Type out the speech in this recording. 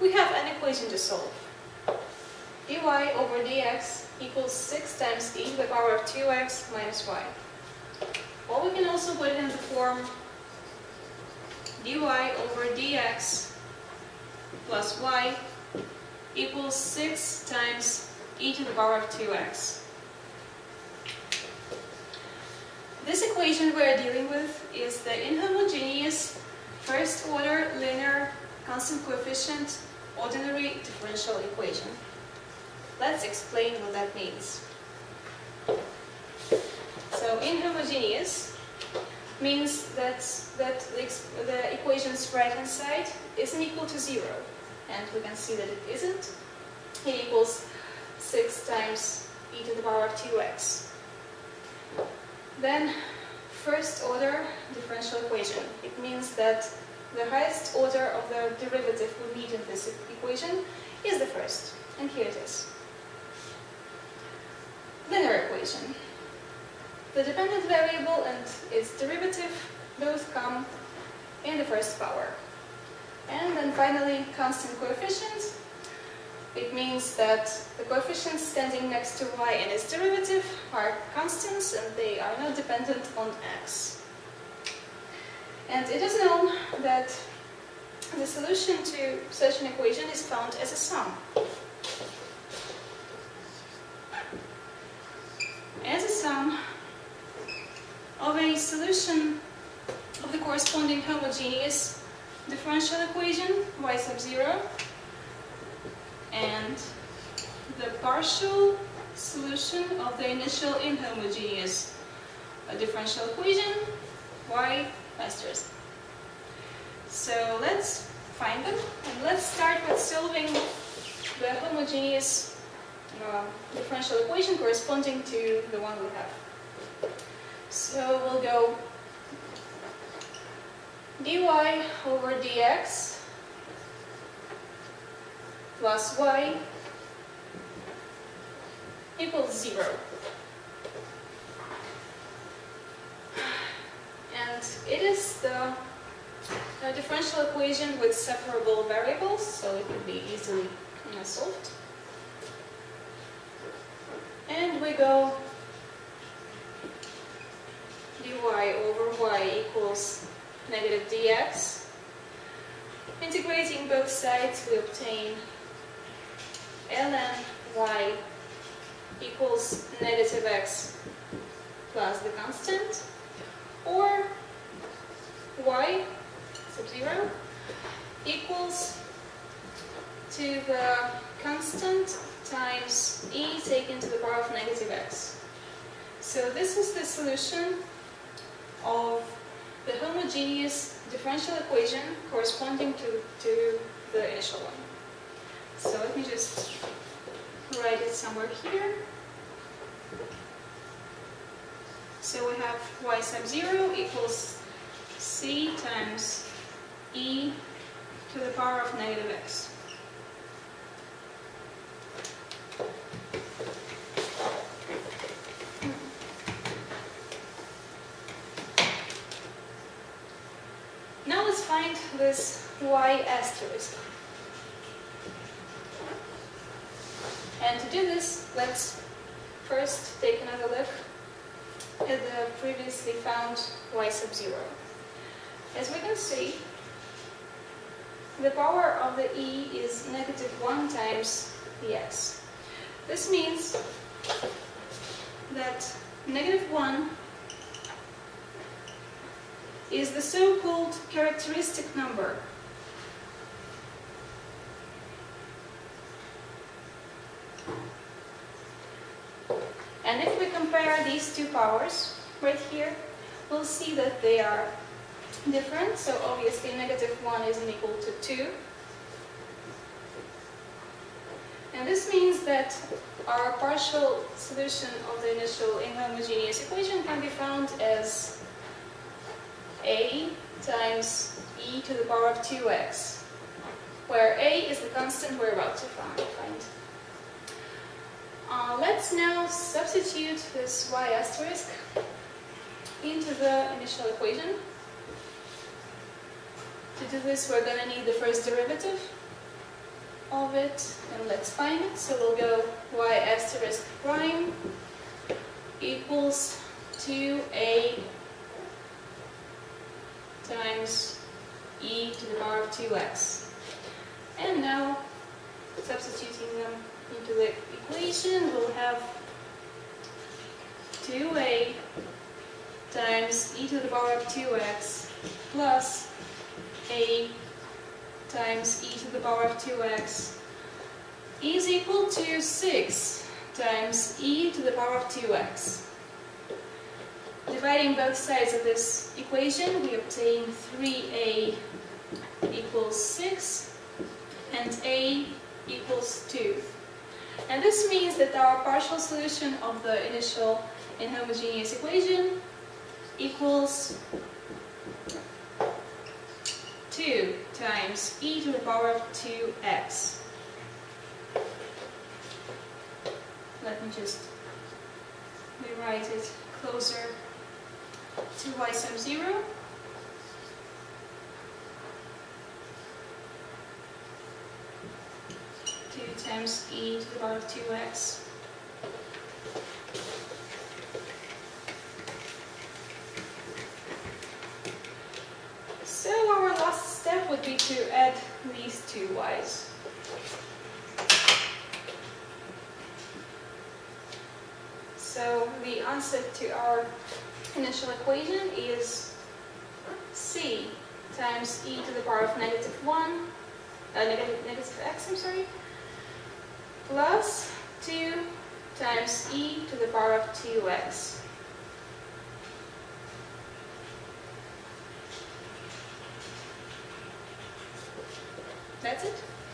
we have an equation to solve. dy over dx equals 6 times e to the power of 2x minus y. Or we can also put it in the form dy over dx plus y equals 6 times e to the power of 2x. This equation we are dealing with is the inhomogeneous first-order linear constant coefficient ordinary differential equation. Let's explain what that means. So inhomogeneous means that the equation's right-hand side isn't equal to 0. And we can see that it isn't. It equals 6 times e to the power of 2x. Then first order differential equation. It means that the highest order of the derivative we need in this equation is the first. And here it is. Linear equation. The dependent variable and its derivative both come in the first power. And then finally, constant coefficient. It means that the coefficients standing next to y and its derivative are constants and they are not dependent on x. And it is known that the solution to such an equation is found as a sum. As a sum of a solution of the corresponding homogeneous differential equation y sub 0 and the partial solution of the initial inhomogeneous differential equation y asterisk. So let's find them and let's start with solving the homogeneous differential equation corresponding to the one we have. So we'll go dy over dx plus y equals 0. And it is the differential equation with separable variables, so it could be easily solved. And we go dy over y equals negative dx. Integrating both sides, we obtain ln y equals negative x plus the constant, or y sub 0 equals to the constant times e taken to the power of negative x. So this is the solution of the homogeneous differential equation corresponding to the initial one. So let me just write it somewhere here. So we have y sub 0 equals c times e to the power of negative x. Now let's find this y asterisk. And to do this, let's first take another look at the previously found y sub 0. As we can see, the power of the e is negative 1 times the x. This means that negative 1 is the so-called characteristic number. And if we compare these two powers right here, we'll see that they are different. So obviously negative 1 isn't equal to 2. And this means that our partial solution of the initial inhomogeneous equation can be found as a times e to the power of 2x, where a is the constant we're about to find. Let's now substitute this y asterisk into the initial equation. To do this, we're going to need the first derivative, of it, and let's find it. So we'll go y asterisk prime equals 2a times e to the power of 2x. And now, substituting them into the equation, we'll have 2a times e to the power of 2x plus a times e to the power of 2x is equal to 6 times e to the power of 2x. Dividing both sides of this equation, we obtain 3a equals 6 and a equals 2. And this means that our partial solution of the initial inhomogeneous equation equals 2 times e to the power of 2x. Let me just rewrite it closer to y sub 0. Times e to the power of 2x . So our last step would be to add these two y's. So the answer to our initial equation is c times e to the power of negative x, I'm sorry, plus 2 times e to the power of 2x. That's it.